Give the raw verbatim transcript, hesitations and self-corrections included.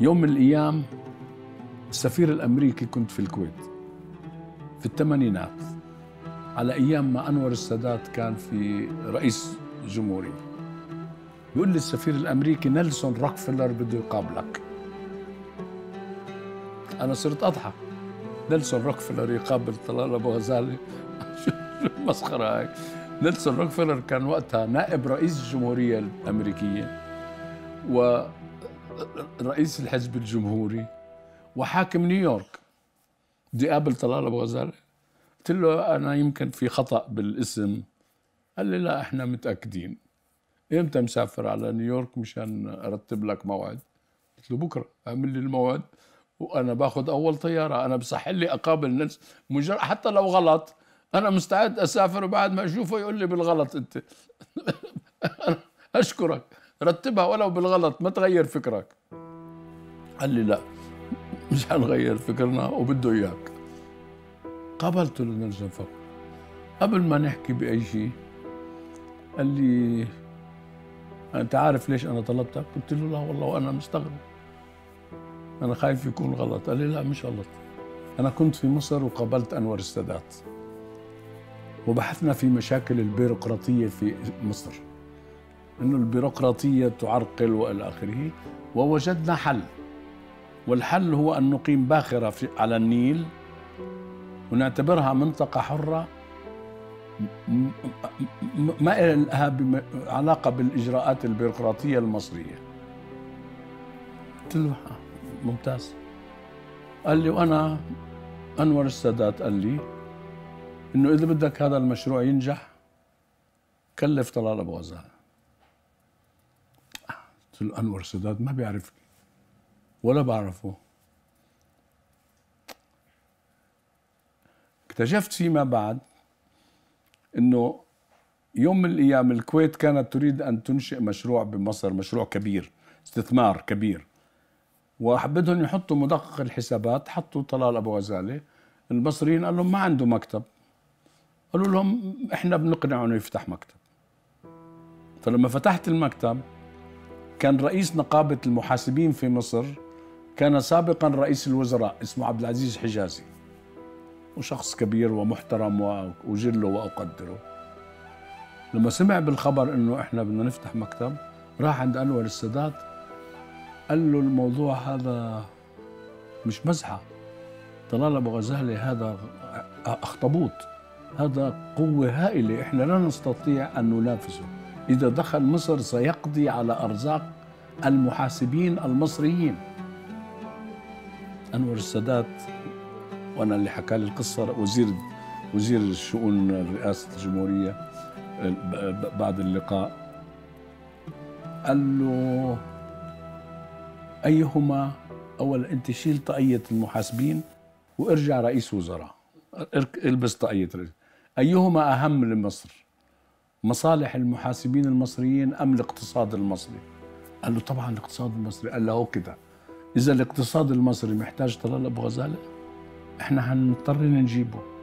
يوم من الأيام السفير الأمريكي كنت في الكويت في الثمانينات، على أيام ما أنور السادات كان في رئيس جمهورية. يقول لي السفير الأمريكي: نيلسون روكفلر بده يقابلك. أنا صرت أضحك، نيلسون روكفلر يقابل طلال ابو غزاله؟ شو المسخرة هاي؟ نيلسون روكفلر كان وقتها نائب رئيس الجمهورية الأمريكية ورئيس الحزب الجمهوري وحاكم نيويورك. بدي أقابل طلال ابو غزاله؟ قلت له: أنا يمكن في خطأ بالاسم. قال لي: لا، إحنا متأكدين. إمتى مسافر على نيويورك مشان أرتب لك موعد؟ قلت له: بكرة أعمل لي الموعد وأنا باخذ أول طيارة، أنا بصح لي أقابل ناس مجرد حتى لو غلط، أنا مستعد أسافر وبعد ما أشوفه يقول لي بالغلط أنت. أنا أشكرك، رتبها ولو بالغلط، ما تغير فكرك. قال لي: لا، مش حنغير فكرنا وبده إياك. قابلته لنلزم فوق. قبل ما نحكي بأي شيء قال لي: أنت عارف ليش أنا طلبتك؟ قلت له: لا والله، وأنا مستغرب، أنا خايف يكون غلط. قال لي: لا، مش غلط، أنا كنت في مصر وقابلت أنور السادات وبحثنا في مشاكل البيروقراطية في مصر، إنه البيروقراطية تعرقل وإلى آخره، ووجدنا حل، والحل هو أن نقيم باخرة على النيل ونعتبرها منطقة حرة ما لها علاقة بالإجراءات البيروقراطية المصرية. قلت له: ممتاز. قال لي: وأنا أنور السادات قال لي إنه إذا بدك هذا المشروع ينجح كلف طلال ابو غزاله. قلت له: أنور السادات ما بيعرفني ولا بعرفه. اكتشفت فيما بعد إنه يوم من الأيام الكويت كانت تريد أن تنشئ مشروع بمصر، مشروع كبير، استثمار كبير، وحبتهم يحطوا مدقق الحسابات. حطوا طلال ابو غزاله. المصريين قال لهم: ما عنده مكتب. قالوا لهم: احنا بنقنعه انه يفتح مكتب. فلما فتحت المكتب كان رئيس نقابه المحاسبين في مصر كان سابقا رئيس الوزراء، اسمه عبد العزيز حجازي، وشخص كبير ومحترم واجله واقدره. لما سمع بالخبر انه احنا بدنا نفتح مكتب راح عند انور السادات، قال له: الموضوع هذا مش مزحة، طلال ابو غزاله هذا اخطبوط، هذا قوة هائلة، احنا لا نستطيع أن ننافسه، إذا دخل مصر سيقضي على أرزاق المحاسبين المصريين. أنور السادات، وأنا اللي حكى لي القصة وزير وزير الشؤون رئاسة الجمهورية بعد اللقاء، قال له: أيهما أول، أنت شيل طاقية المحاسبين وارجع رئيس وزراء، البس طاقية رئيس، أيهما أهم لمصر، مصالح المحاسبين المصريين أم الاقتصاد المصري؟ قال له: طبعا الاقتصاد المصري. قال له: كده إذا الاقتصاد المصري محتاج طلال ابو غزاله، إحنا هنضطر نجيبه.